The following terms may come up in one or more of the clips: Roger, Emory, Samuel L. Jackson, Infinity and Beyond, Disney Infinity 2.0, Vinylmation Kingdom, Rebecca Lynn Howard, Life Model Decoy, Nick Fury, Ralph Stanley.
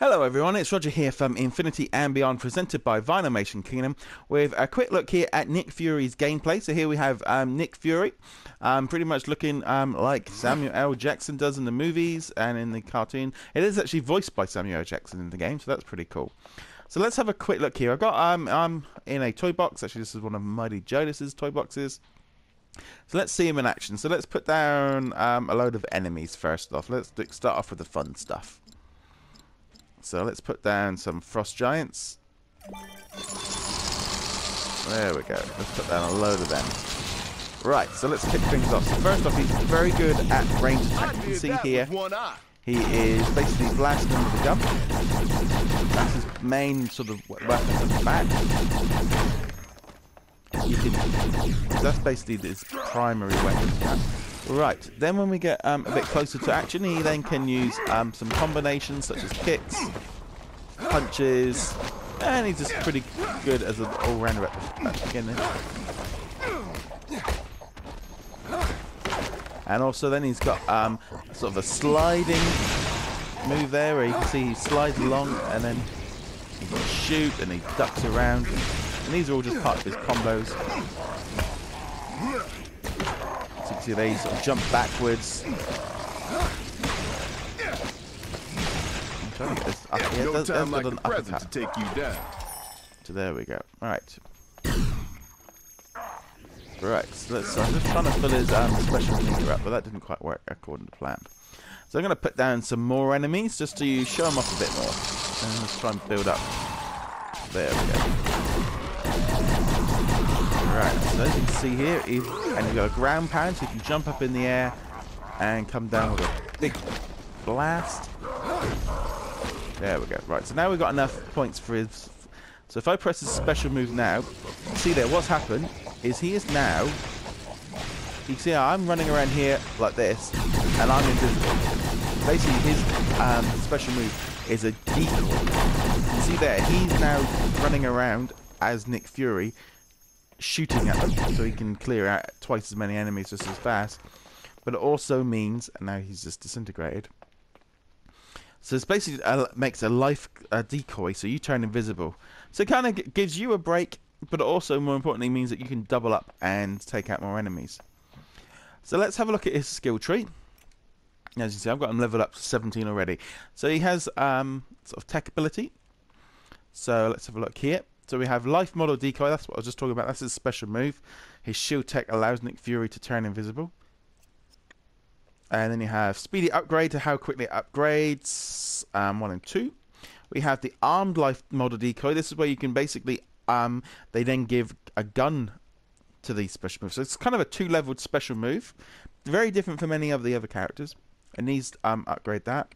Hello everyone, it's Roger here from Infinity and Beyond, presented by Vinylmation Kingdom, with a quick look here at Nick Fury's gameplay. So here we have Nick Fury, pretty much looking like Samuel L. Jackson does in the movies and in the cartoon. It is actually voiced by Samuel L. Jackson in the game, so that's pretty cool. So let's have a quick look here. I've got I'm in a toy box. Actually, this is one of Mighty Jonas's toy boxes. So let's see him in action. So let's put down a load of enemies first off. Let's start off with the fun stuff. So let's put down some frost giants. There we go. Let's put down a load of them. Right, so let's kick things off. So first off, he's very good at range attack. You can see here, he is basically blasting with the gun. That's his main sort of weapon at the back. You can, that's basically his primary weapon attack. Right, then when we get a bit closer to action, he then can use some combinations such as kicks, punches, and he's just pretty good as an all-rounder at the beginning. And also then he's got sort of a sliding move there where you can see he slides along and then he can shoot and he ducks around. And these are all just part of his combos. See, they sort of jump backwards. I'm trying to get this up here. That's got an upper tap. So there we go. Alright. Right, so let's, I'm just trying to fill his special finger up, but that didn't quite work according to plan. So I'm going to put down some more enemies just to show them off a bit more. And let's try and build up. There we go. Right, so as you can see here, you've got a ground pound, so you can jump up in the air and come down with a big blast. There we go. Right, so now we've got enough points for his... So if I press his special move now, see there, what's happened is he is now... You can see how I'm running around here like this, and I'm invisible. Basically, his special move is a decoy. You can see there, he's now running around as Nick Fury, shooting at them, so he can clear out twice as many enemies just as fast. But it also means, and now he's just disintegrated. So it's basically makes a life decoy, so you turn invisible. So it kind of gives you a break, but it also, more importantly, means that you can double up and take out more enemies. So let's have a look at his skill tree. As you see, I've got him leveled up to 17 already. So he has sort of tech ability. So let's have a look here. So we have Life Model Decoy, that's what I was just talking about, that's his special move. His shield tech allows Nick Fury to turn invisible. And then you have Speedy Upgrade to how quickly it upgrades, 1 and 2. We have the Armed Life Model Decoy, this is where you can basically, they then give a gun to these special moves. So it's kind of a two-leveled special move, very different from any of the other characters. And these upgrade that.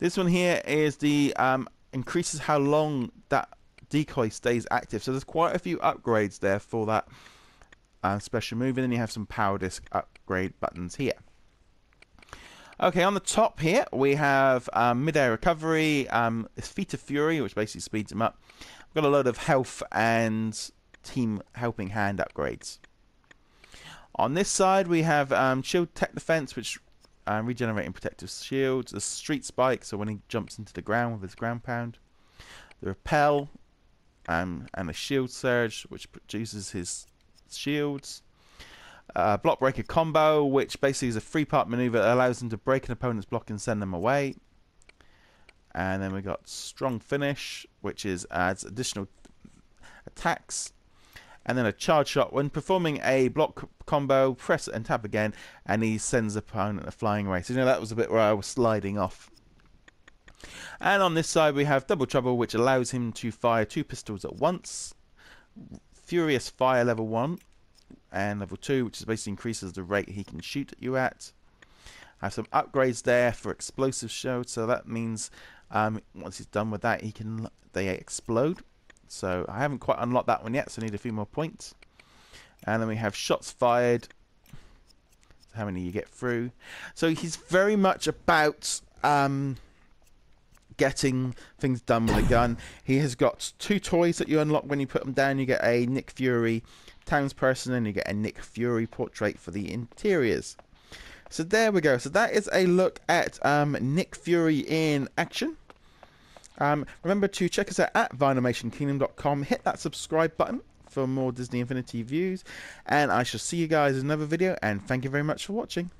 This one here is the, increases how long that decoy stays active, so there's quite a few upgrades there for that special move, and then you have some power disc upgrade buttons here. Okay, on the top here we have mid-air recovery, Feet of Fury, which basically speeds him up. I've got a load of health and team helping hand upgrades. On this side we have shield tech defense, which regenerating protective shields, a street spike, so when he jumps into the ground with his ground pound, the repel, and a shield surge, which produces his shields. Block breaker combo, which basically is a three-part maneuver that allows him to break an opponent's block and send them away. And then we got strong finish, which is adds additional attacks. And then a charge shot. When performing a block combo, press and tap again, and he sends the opponent flying away. So you know that was a bit where I was sliding off. And on this side we have Double Trouble, which allows him to fire two pistols at once. Furious Fire level 1 and level 2, which is basically increases the rate he can shoot at you at. I have some upgrades there for explosive shield, so that means once he's done with that he can they explode. So I haven't quite unlocked that one yet, so I need a few more points. And then we have shots fired. So how many you get through. So he's very much about getting things done with a gun. He has got two toys that you unlock when you put them down. You get a Nick Fury townsperson and you get a Nick Fury portrait for the interiors. So there we go. So that is a look at Nick Fury in action. Remember to check us out at vinylmationkingdom.com. Hit that subscribe button for more Disney Infinity views, and I shall see you guys in another video, and thank you very much for watching.